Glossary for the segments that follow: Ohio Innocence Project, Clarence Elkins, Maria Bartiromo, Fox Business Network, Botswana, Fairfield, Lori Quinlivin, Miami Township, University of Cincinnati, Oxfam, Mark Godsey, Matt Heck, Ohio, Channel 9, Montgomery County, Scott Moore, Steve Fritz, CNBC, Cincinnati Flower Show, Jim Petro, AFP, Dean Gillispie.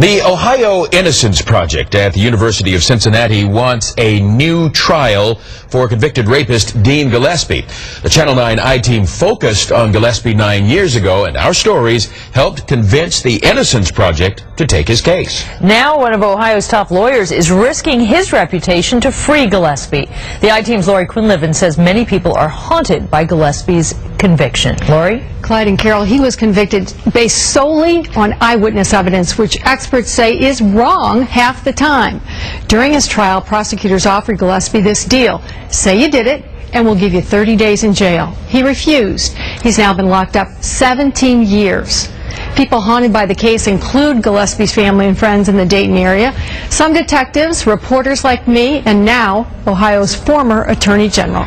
The Ohio Innocence Project at the University of Cincinnati wants a new trial for convicted rapist Dean Gillispie. The Channel 9 I-Team focused on Gillispie 9 years ago, and our stories helped convince the Innocence Project to take his case. Now one of Ohio's top lawyers is risking his reputation to free Gillispie. The I-Team's Lori Quinlivin says many people are haunted by Gillespie's conviction. Lori? Clyde and Carol, he was convicted based solely on eyewitness evidence, which experts say is wrong half the time. During his trial, prosecutors offered Gillispie this deal: say you did it, and we'll give you 30 days in jail. He refused. He's now been locked up 17 years. People haunted by the case include Gillespie's family and friends in the Dayton area, some detectives, reporters like me, and now Ohio's former Attorney General.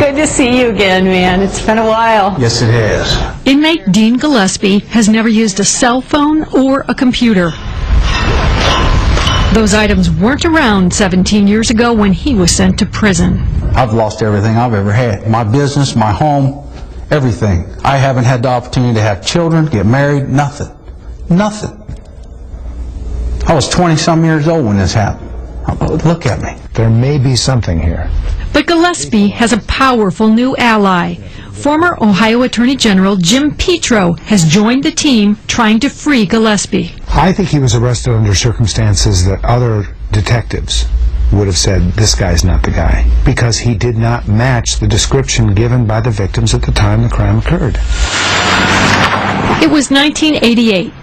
Good to see you again, man. It's been a while. Yes, it has. Inmate Dean Gillispie has never used a cell phone or a computer. Those items weren't around 17 years ago when he was sent to prison. I've lost everything I've ever had. My business, my home, everything. I haven't had the opportunity to have children, get married, nothing. Nothing. I was 20-some years old when this happened. Look at me. There may be something here. But Gillispie has a powerful new ally. Former Ohio Attorney General Jim Petro has joined the team trying to free Gillispie. I think he was arrested under circumstances that other detectives would have said, this guy's not the guy, because he did not match the description given by the victims at the time the crime occurred. It was 1988.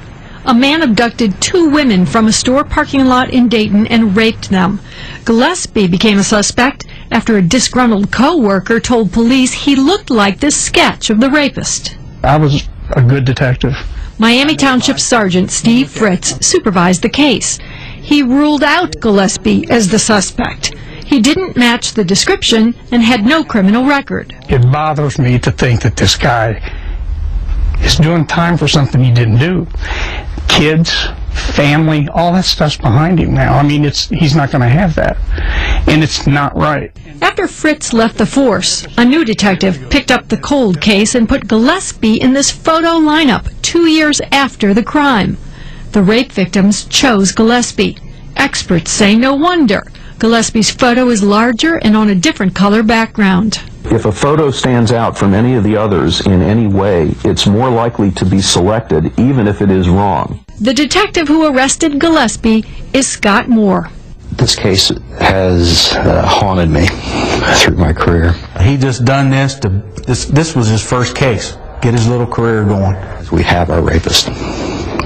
A man abducted two women from a store parking lot in Dayton and raped them. Gillispie became a suspect after a disgruntled co-worker told police he looked like this sketch of the rapist. I was a good detective. Miami Township Sergeant Steve Fritz supervised the case. He ruled out Gillispie as the suspect. He didn't match the description and had no criminal record. It bothers me to think that this guy is doing time for something he didn't do. Kids, family, all that stuff's behind him now. I mean, he's not going to have that, and it's not right. After Fritz left the force, a new detective picked up the cold case and put Gillispie in this photo lineup 2 years after the crime. The rape victims chose Gillispie. Experts say no wonder. Gillespie's photo is larger and on a different color background. If a photo stands out from any of the others in any way, it's more likely to be selected, even if it is wrong. The detective who arrested Gillispie is Scott Moore. This case has haunted me through my career. He just done this to, this was his first case, get his little career going. We have our rapist.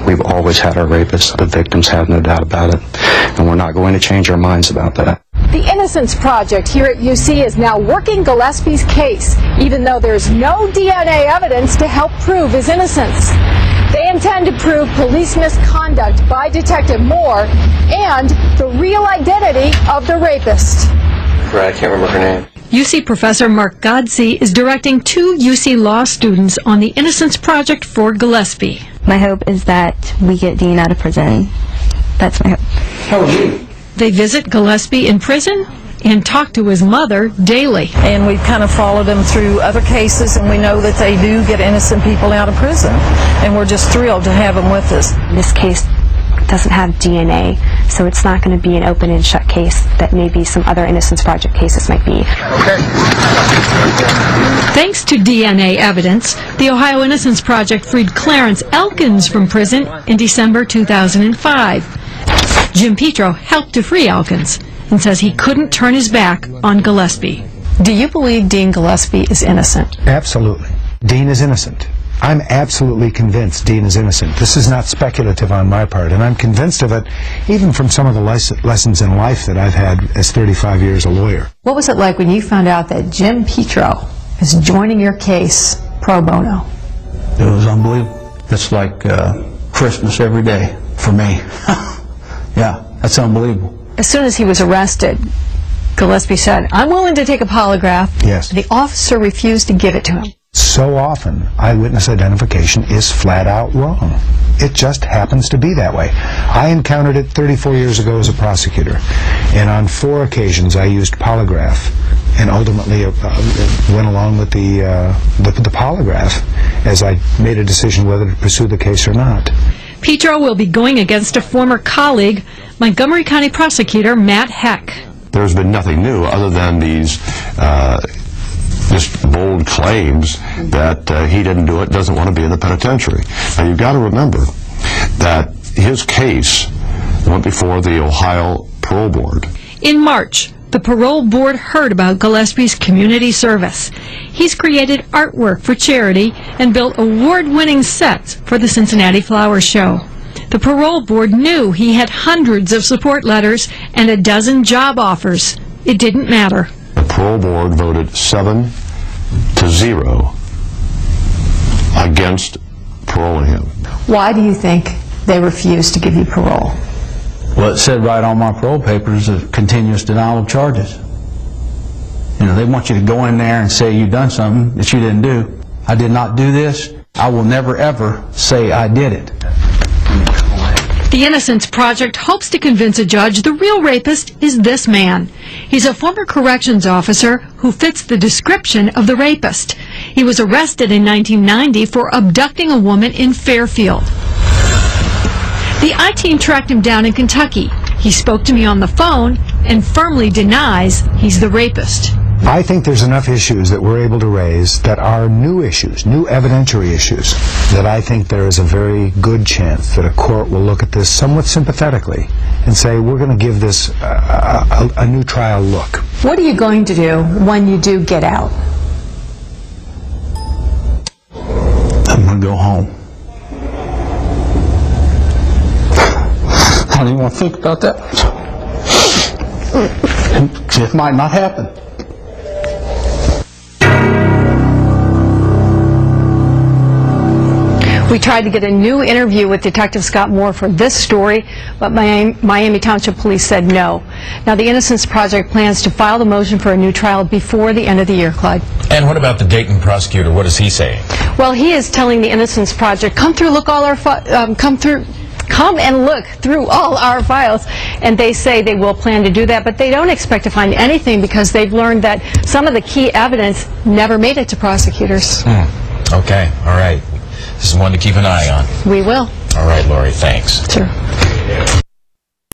We've always had our rapists. The victims have no doubt about it, and we're not going to change our minds about that. The Innocence Project here at UC is now working Gillespie's case, even though there's no DNA evidence to help prove his innocence. They intend to prove police misconduct by Detective Moore and the real identity of the rapist. Right, I can't remember her name. UC Professor Mark Godsey is directing two UC Law students on the Innocence Project for Gillispie. My hope is that we get Dean out of prison. That's my hope. How are you? They visit Gillispie in prison and talk to his mother daily. And we've kind of followed them through other cases, and we know that they do get innocent people out of prison. And we're just thrilled to have them with us. This case doesn't have DNA, so it's not going to be an open and shut case that maybe some other Innocence Project cases might be. Okay. Thanks to DNA evidence, the Ohio Innocence Project freed Clarence Elkins from prison in December 2005. Jim Petro helped to free Elkins and says he couldn't turn his back on Gillispie. Do you believe Dean Gillispie is innocent? Absolutely. Dean is innocent. I'm absolutely convinced Dean is innocent. This is not speculative on my part, and I'm convinced of it even from some of the lessons in life that I've had as 35 years a lawyer. What was it like when you found out that Jim Petro is joining your case pro bono? It was unbelievable. It's like Christmas every day for me. Yeah, that's unbelievable. As soon as he was arrested, Gillispie said, I'm willing to take a polygraph. Yes. The officer refused to give it to him. So often, eyewitness identification is flat out wrong. It just happens to be that way. I encountered it 34 years ago as a prosecutor, and on 4 occasions I used polygraph and ultimately went along with the polygraph as I made a decision whether to pursue the case or not. Petro will be going against a former colleague, Montgomery County Prosecutor Matt Heck. There's been nothing new other than these just bold claims that he didn't do it, doesn't want to be in the penitentiary. Now you've got to remember that his case went before the Ohio Parole Board. In March, the Parole Board heard about Gillespie's community service. He's created artwork for charity and built award-winning sets for the Cincinnati Flower Show. The Parole Board knew he had hundreds of support letters and a dozen job offers. It didn't matter. The Parole Board voted 7-0 against paroling him. Why do you think they refused to give you parole? Well, it said right on my parole papers of continuous denial of charges. You know, they want you to go in there and say you've done something that you didn't do. I did not do this. I will never ever say I did it. The Innocence Project hopes to convince a judge the real rapist is this man. He's a former corrections officer who fits the description of the rapist. He was arrested in 1990 for abducting a woman in Fairfield. The I-Team tracked him down in Kentucky. He spoke to me on the phone and firmly denies he's the rapist. I think there's enough issues that we're able to raise that are new issues, new evidentiary issues, that I think there is a very good chance that a court will look at this somewhat sympathetically and say, we're going to give this a new trial look. What are you going to do when you do get out? I'm going to go home. I don't even want to think about that. It might not happen. We tried to get a new interview with Detective Scott Moore for this story, but Miami Township Police said no. Now, the Innocence Project plans to file the motion for a new trial before the end of the year, Clyde. And what about the Dayton prosecutor? What is he saying? Well, he is telling the Innocence Project, come through, look all our Come and look through all our files, and they say they will plan to do that, but they don't expect to find anything because they've learned that some of the key evidence never made it to prosecutors. Okay, all right. This is one to keep an eye on. We will. All right, Lori, thanks. Sure.